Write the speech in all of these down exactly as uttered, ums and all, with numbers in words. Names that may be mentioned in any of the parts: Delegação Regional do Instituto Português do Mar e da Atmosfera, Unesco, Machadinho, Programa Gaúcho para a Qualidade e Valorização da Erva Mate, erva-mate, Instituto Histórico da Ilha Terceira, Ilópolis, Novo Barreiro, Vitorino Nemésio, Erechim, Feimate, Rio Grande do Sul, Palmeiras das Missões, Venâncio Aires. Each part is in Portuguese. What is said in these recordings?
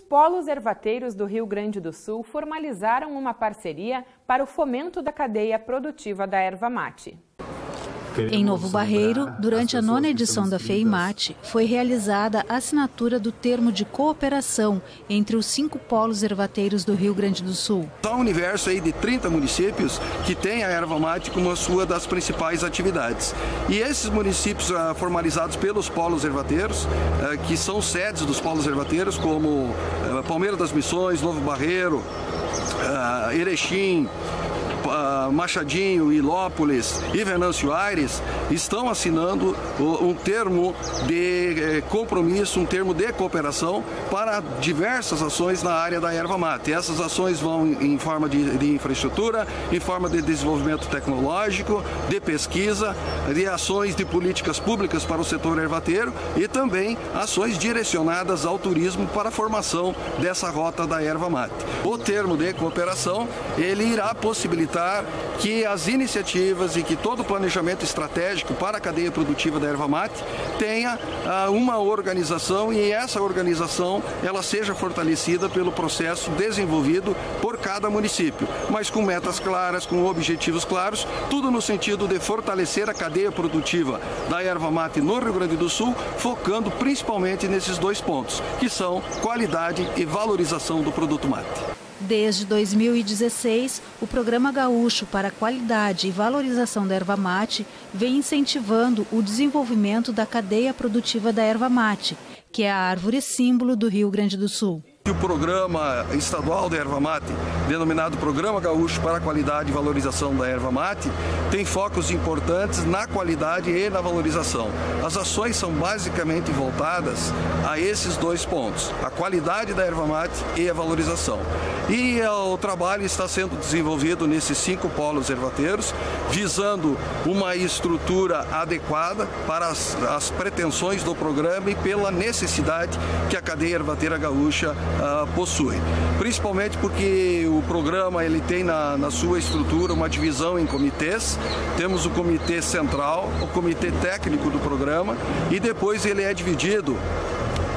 Os polos ervateiros do Rio Grande do Sul formalizaram uma parceria para o fomento da cadeia produtiva da erva mate. Em Novo Barreiro, durante a nona edição da Feimate, foi realizada a assinatura do termo de cooperação entre os cinco polos ervateiros do Rio Grande do Sul. Há um universo aí de trinta municípios que tem a erva mate como a sua das principais atividades. E esses municípios ah, formalizados pelos polos ervateiros, ah, que são sedes dos polos ervateiros, como ah, Palmeiras das Missões, Novo Barreiro, ah, Erechim, Machadinho, Ilópolis e Venâncio Aires, estão assinando um termo de compromisso, um termo de cooperação para diversas ações na área da erva mate. Essas ações vão em forma de, de infraestrutura, em forma de desenvolvimento tecnológico, de pesquisa, de ações de políticas públicas para o setor ervateiro e também ações direcionadas ao turismo para a formação dessa rota da erva mate. O termo de cooperação, ele irá possibilitar que as iniciativas e que todo o planejamento estratégico para a cadeia produtiva da erva mate tenha uh, uma organização e essa organização ela seja fortalecida pelo processo desenvolvido por cada município, mas com metas claras, com objetivos claros, tudo no sentido de fortalecer a cadeia produtiva da erva mate no Rio Grande do Sul, focando principalmente nesses dois pontos, que são qualidade e valorização do produto mate. Desde dois mil e dezesseis, o Programa Gaúcho para a Qualidade e Valorização da Erva Mate vem incentivando o desenvolvimento da cadeia produtiva da erva mate, que é a árvore símbolo do Rio Grande do Sul. O programa estadual da erva mate, denominado Programa Gaúcho para a Qualidade e Valorização da Erva Mate, tem focos importantes na qualidade e na valorização. As ações são basicamente voltadas a esses dois pontos, a qualidade da erva mate e a valorização. E o trabalho está sendo desenvolvido nesses cinco polos ervateiros, visando uma estrutura adequada para as, as pretensões do programa e pela necessidade que a cadeia ervateira gaúcha Uh, possui, principalmente porque o programa ele tem na, na sua estrutura uma divisão em comitês. Temos o comitê central, o comitê técnico do programa e depois ele é dividido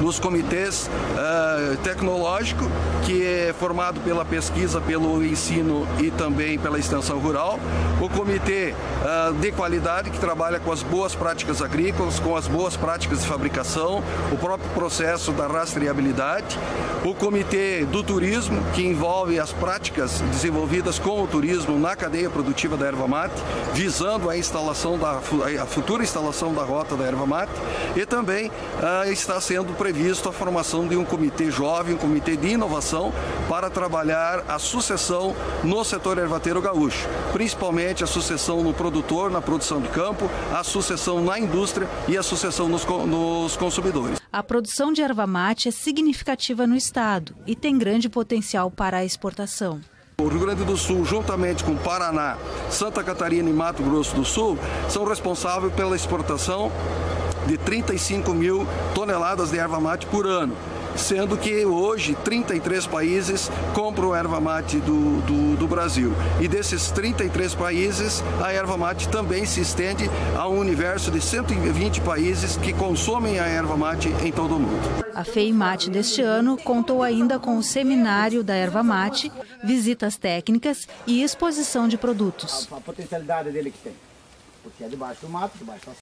nos comitês uh, tecnológico, que é formado pela pesquisa, pelo ensino e também pela extensão rural, o comitê uh, de qualidade, que trabalha com as boas práticas agrícolas, com as boas práticas de fabricação, o próprio processo da rastreabilidade, o comitê do turismo, que envolve as práticas desenvolvidas com o turismo na cadeia produtiva da erva mate, visando a instalação da a futura instalação da rota da erva mate, e também uh, está sendo previsto a formação de um comitê jovem, um comitê de inovação para trabalhar a sucessão no setor ervateiro gaúcho, principalmente a sucessão no produtor, na produção de campo, a sucessão na indústria e a sucessão nos, nos consumidores. A produção de erva mate é significativa no estado e tem grande potencial para a exportação. O Rio Grande do Sul, juntamente com Paraná, Santa Catarina e Mato Grosso do Sul, são responsáveis pela exportação de trinta e cinco mil toneladas de erva mate por ano, sendo que hoje trinta e três países compram erva mate do, do, do Brasil. E desses trinta e três países, a erva mate também se estende a um universo de cento e vinte países que consomem a erva mate em todo o mundo. A Feimate deste ano contou ainda com o seminário da erva mate, visitas técnicas e exposição de produtos. A potencialidade dele que tem, porque é debaixo do mato, debaixo da